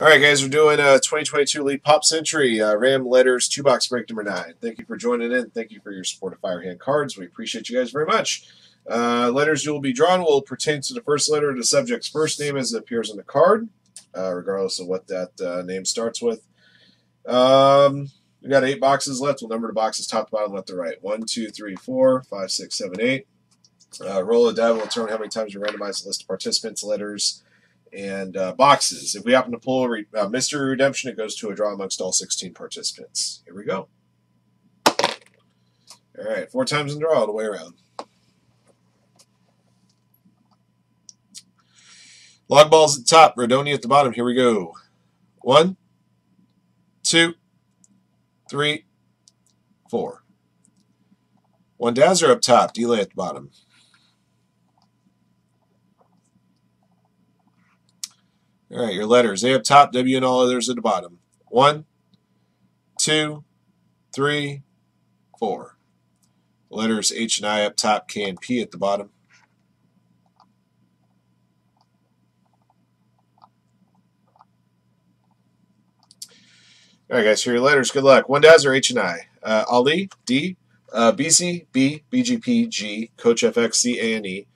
Alright guys, we're doing 2022 League Pop Century, Ram Letters 2-box break number 9. Thank you for joining in. Thank you for your support of FireHand Cards. We appreciate you guys very much. Letters you will be drawn will pertain to the first letter of the subject's first name as it appears on the card, regardless of what that name starts with. We've got 8 boxes left. We'll number the boxes top to bottom, left to right. 1, 2, 3, 4, 5, 6, 7, 8. Roll a die will determine how many times we randomize the list of participants, letters, and boxes. If we happen to pull a mystery redemption, it goes to a draw amongst all 16 participants. Here we go. All right, 4 times in a draw all the way around. Log balls at the top, Radoni at the bottom. Here we go. 1, 2, 3, 4. 1 Dazzer up top, Delay at the bottom. 1. All right, your letters. A up top, W and all others at the bottom. 1, 2, 3, 4. Letters H and I up top, K and P at the bottom. All right, guys, here are your letters. Good luck. 1 Dazzer, H and I. Ali, D. BC, B. BGP, G. Coach FX, C, A, and E.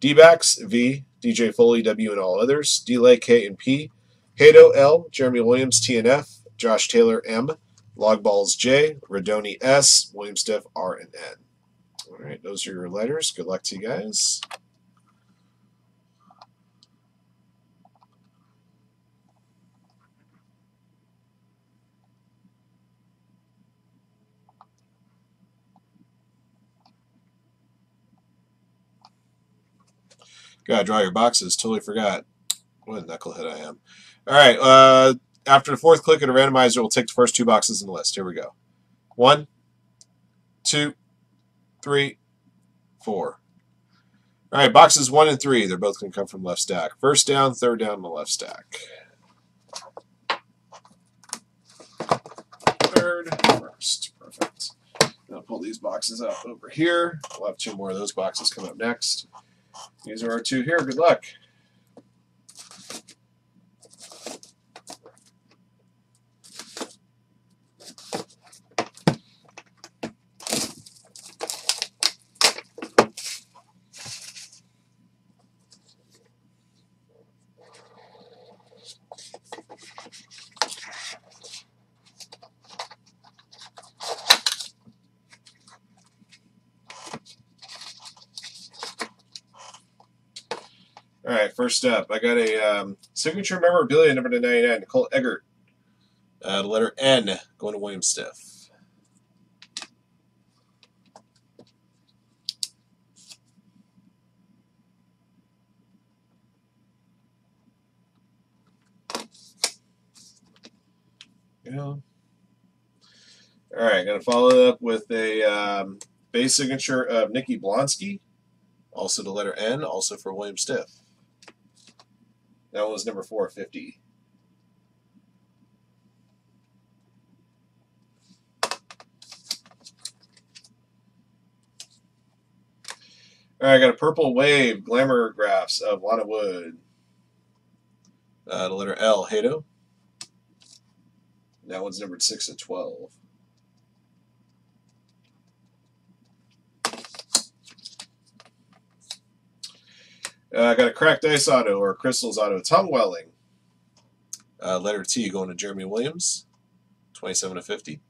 D-backs, V. DJ Foley, W, and all others. Delay, K, and P. Hado, L. Jeremy Williams, T, and F. Josh Taylor, M. Logballs, J. Radoni, S. Williams Def, R, and N. All right, those are your letters. Good luck to you guys. Gotta draw your boxes. Totally forgot. What a knucklehead I am. Alright, after the 4th click of the randomizer, we'll take the first 2 boxes in the list. Here we go. 1, 2, 3, 4. Alright, boxes 1 and 3. They're both going to come from left stack. First down, third down, the left stack. Third, first. Perfect. Now pull these boxes up over here. We'll have 2 more of those boxes come up next. These are our 2 here. Good luck. Alright, first up, I got a signature memorabilia number to 99, Nicole Eggert. The letter N, going to William Stiff. Yeah. Alright, going to follow it up with a base signature of Nikki Blonsky, also the letter N, also for William Stiff. That one was number 450. All right, I got a Purple Wave Glamour Graphs of Wanda Wood. The letter L, Hado. That one's numbered 6 of 12. I got a cracked ice auto or Crystals Auto, Tom Welling. Letter T going to Jeremy Williams, 27 of 50.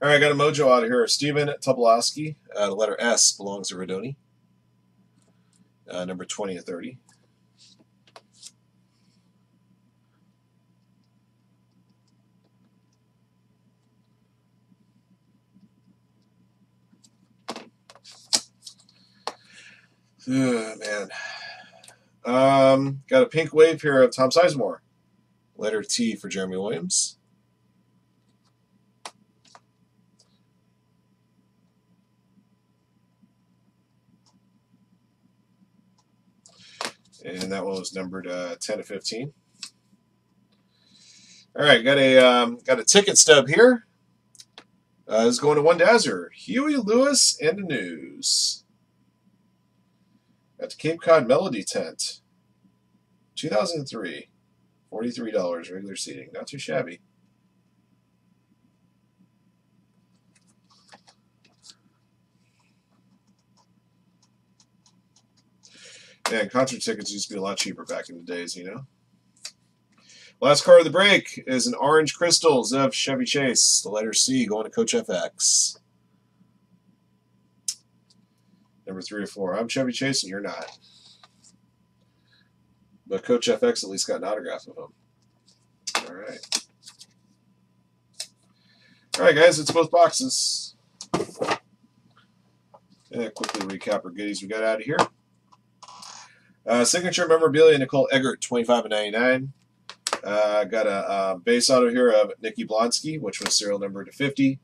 All right, I got a Mojo Auto here. Steven Tobolowsky, the letter S belongs to Radoni, number 20 of 30. Man. Got a pink wave here of Tom Sizemore. Letter T for Jeremy Williams. And that one was numbered 10 to 15. All right, got a ticket stub here. It's going to one Dazzer, Huey Lewis and the News. Got the Cape Cod Melody Tent, 2003, $43, regular seating, not too shabby. Man, concert tickets used to be a lot cheaper back in the days, you know. Last card of the break is an Orange Crystals of Chevy Chase. The letter C going to Coach FX. Number 3 or 4. I'm Chevy Chase and you're not. But Coach FX at least got an autograph of him. Alright. Alright guys, it's both boxes. And quickly recap our goodies we got out of here. Signature memorabilia, Nicole Eggert, 25 of 99. Got a base auto here of Nikki Blonsky, which was serial number to 50.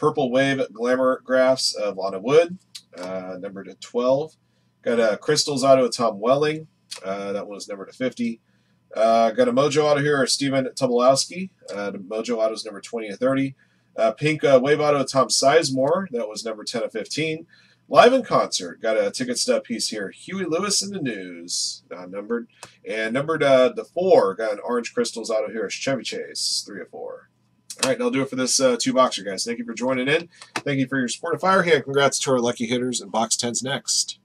Purple Wave Glamour Graphs of Wanda Wood, number to 12. Got a Crystals Auto of Tom Welling, that one was number to 50. Got a Mojo Auto here of Steven Tobolowsky, the Mojo Auto's number 20 of 30. Pink Wave Auto of Tom Sizemore, that was number 10 of 15. Live in concert, got a ticket stub piece here, Huey Lewis and the News, non-numbered. And numbered the 4, got an Orange Crystals Auto here, Chevy Chase, 3 of 4. All right, that'll do it for this 2-boxer, guys. Thank you for joining in. Thank you for your support of FireHand. Congrats to our lucky hitters, and box 10's next.